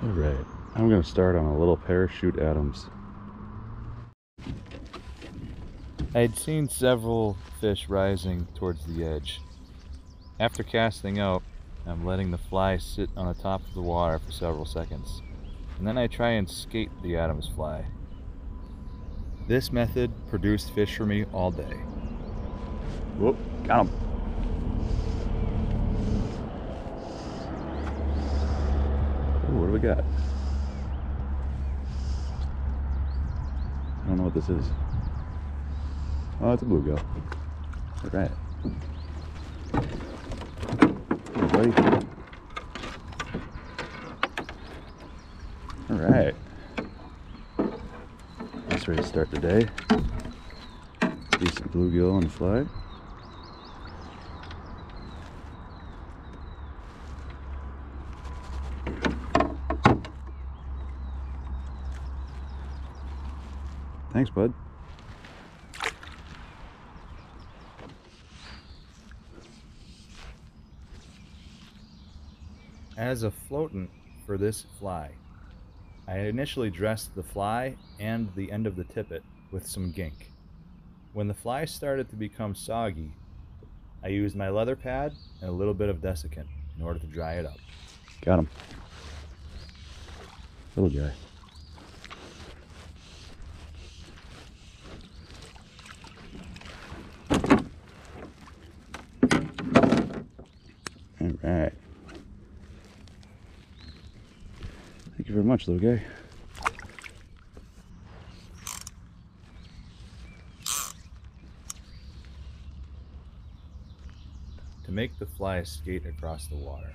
Alright, I'm going to start on a little Parachute Adams. I'd seen several fish rising towards the edge. After casting out, I'm letting the fly sit on the top of the water for several seconds, and then I try and skate the Adams fly. This method produced fish for me all day. Whoop, got him. Ooh, what do we got? I don't know what this is. Oh, it's a bluegill. All right. Hey, buddy. All right. That's ready to start the day. Decent bluegill on the fly. Thanks, bud. As a floatant for this fly, I initially dressed the fly and the end of the tippet with some gink. When the fly started to become soggy, I used my leather pad and a little bit of desiccant in order to dry it up. Got him. Little guy. Alright. Thank you very much, little guy. To make the fly skate across the water,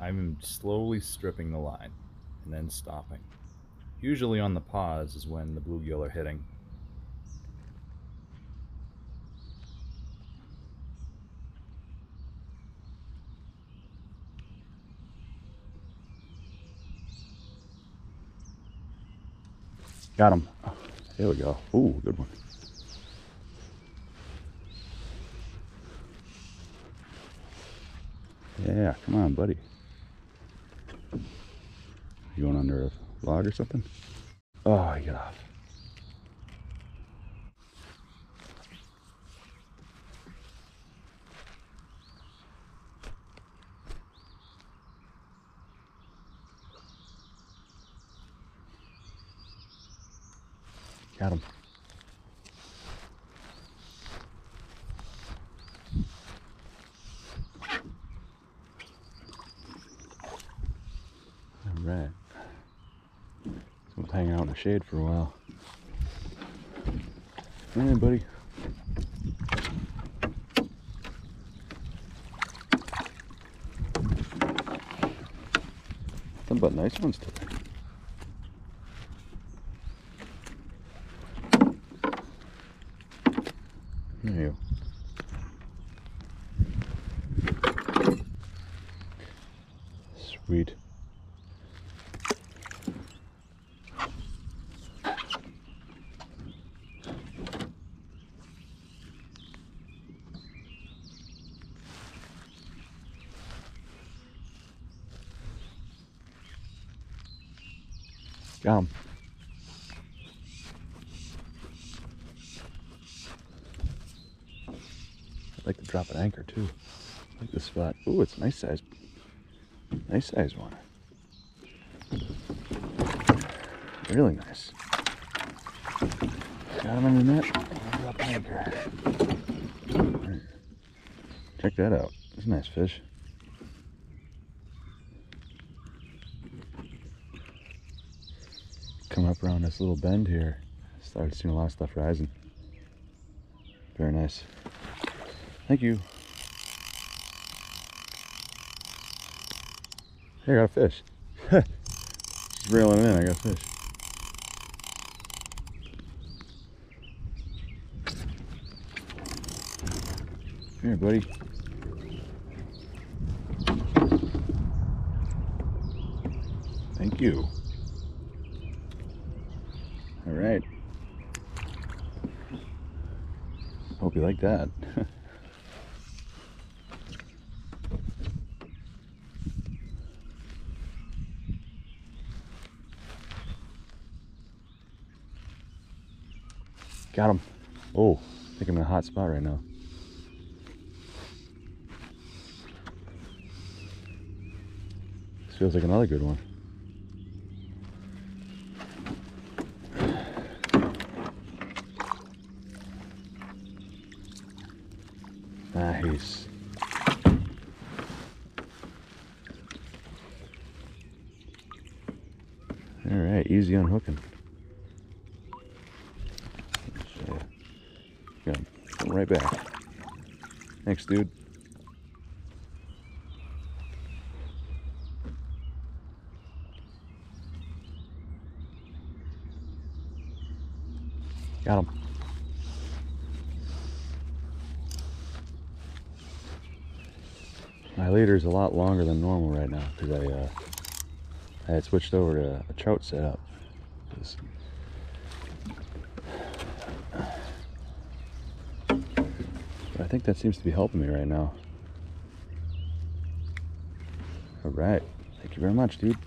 I'm slowly stripping the line and then stopping. Usually on the pause is when the bluegill are hitting. Got him. There we go. Ooh, good one. Yeah, come on, buddy. You going under a log or something? Oh, get off. Got him. Alright. We'll hang out in the shade for a while. Come in, buddy. Nothing but nice ones today. There you go. Sweet. Got him. I'd like to drop an anchor too. I like this spot. Ooh, it's a nice size. Nice size one. Really nice. Got him in the net. Drop an anchor. Check that out. It's a nice fish. Come up around this little bend here. Started seeing a lot of stuff rising. Very nice. Thank you. Hey, I got a fish. Just reeling in, I got a fish. Come here, buddy. Thank you. All right. Hope you like that. Got him. Oh, I think I'm in a hot spot right now. This feels like another good one. Nice. All right, easy unhooking. Got him. Right back. Thanks, dude. Got him. My leader's a lot longer than normal right now because I had switched over to a trout setup. But I think that seems to be helping me right now. All right. Thank you very much, dude.